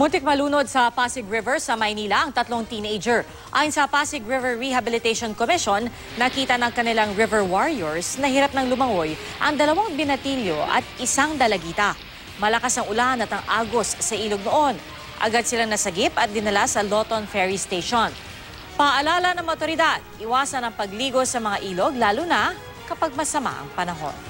Muntik malunod sa Pasig River sa Maynila ang tatlong teenager. Ayon sa Pasig River Rehabilitation Commission, nakita ng kanilang river warriors na hirap ng lumangoy ang dalawang binatilyo at isang dalagita. Malakas ang ulan at ang agos sa ilog noon. Agad silang nasagip at dinala sa Lawton Ferry Station. Paalala ng mga awtoridad, iwasan ang pagligo sa mga ilog lalo na kapag masama ang panahon.